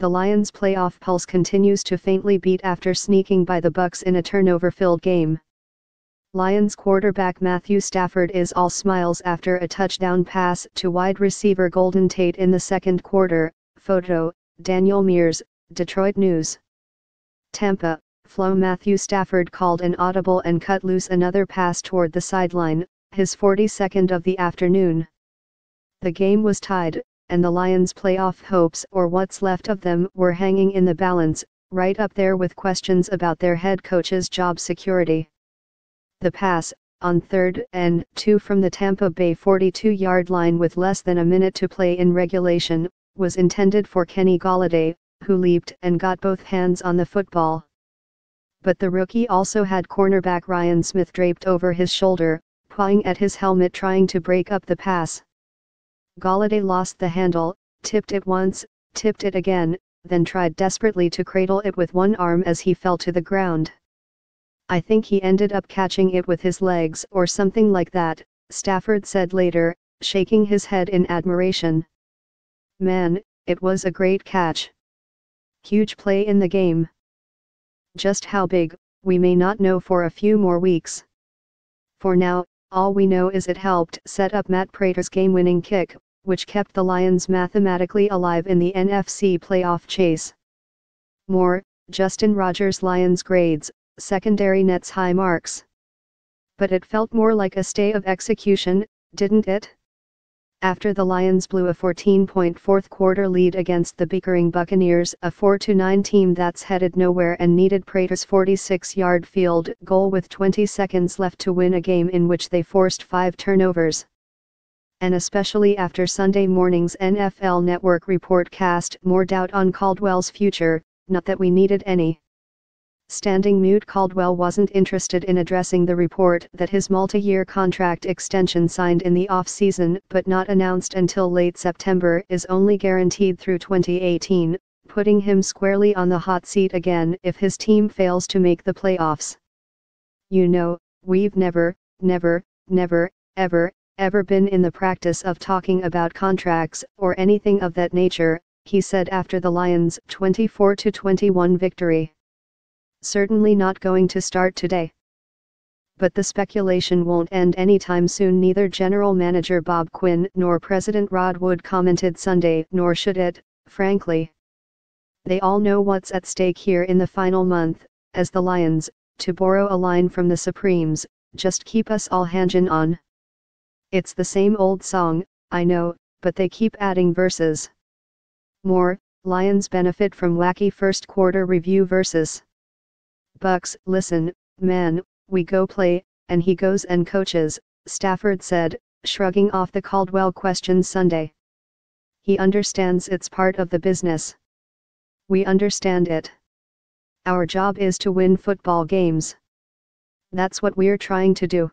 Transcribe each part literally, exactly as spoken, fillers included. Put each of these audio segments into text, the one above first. the Lions' playoff pulse continues to faintly beat after sneaking by the Bucs in a turnover-filled game. Lions quarterback Matthew Stafford is all smiles after a touchdown pass to wide receiver Golden Tate in the second quarter. Photo, Daniel Mears, Detroit News. Tampa, F L O. Matthew Stafford called an audible and cut loose another pass toward the sideline, his forty-second of the afternoon. The game was tied, and the Lions' playoff hopes, or what's left of them, were hanging in the balance, right up there with questions about their head coach's job security. The pass, on third and two from the Tampa Bay forty-two-yard line with less than a minute to play in regulation, was intended for Kenny Galladay, who leaped and got both hands on the football. But the rookie also had cornerback Ryan Smith draped over his shoulder, pawing at his helmet trying to break up the pass. Galladay lost the handle, tipped it once, tipped it again, then tried desperately to cradle it with one arm as he fell to the ground. "I think he ended up catching it with his legs or something like that," Stafford said later, shaking his head in admiration. "Man, it was a great catch. Huge play in the game. Just how big, we may not know for a few more weeks. For now, all we know is it helped set up Matt Prater's game-winning kick, which kept the Lions mathematically alive in the N F C playoff chase." More, Justin Rodgers. Lions grades, secondary nets high marks. But it felt more like a stay of execution, didn't it? After the Lions blew a fourteen point fourth quarter lead against the bickering Buccaneers, a four to nine team that's headed nowhere, and needed Prater's forty-six yard field goal with twenty seconds left to win a game in which they forced five turnovers. And especially after Sunday morning's N F L Network report cast more doubt on Caldwell's future, not that we needed any. Standing mute. Caldwell wasn't interested in addressing the report that his multi-year contract extension signed in the off-season but not announced until late September is only guaranteed through twenty eighteen, putting him squarely on the hot seat again if his team fails to make the playoffs. "You know, we've never, never, never, ever, ever been in the practice of talking about contracts or anything of that nature," he said after the Lions' twenty-four to twenty-one victory. "Certainly not going to start today." But the speculation won't end anytime soon. Neither general manager Bob Quinn nor President Rod Wood commented Sunday, nor should it, frankly. They all know what's at stake here in the final month, as the Lions, to borrow a line from the Supremes, just keep us all hangin' on. It's the same old song, I know, but they keep adding verses. More, Lions benefit from wacky first quarter review versus Bucks. "Listen, man, we go play, and he goes and coaches," Stafford said, shrugging off the Caldwell question Sunday. "He understands it's part of the business. We understand it. Our job is to win football games. That's what we're trying to do.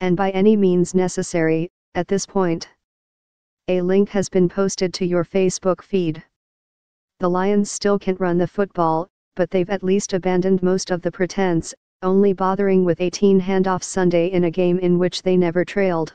And by any means necessary, at this point." A link has been posted to your Facebook feed. The Lions still can't run the football, but they've at least abandoned most of the pretense, only bothering with eighteen handoffs Sunday in a game in which they never trailed.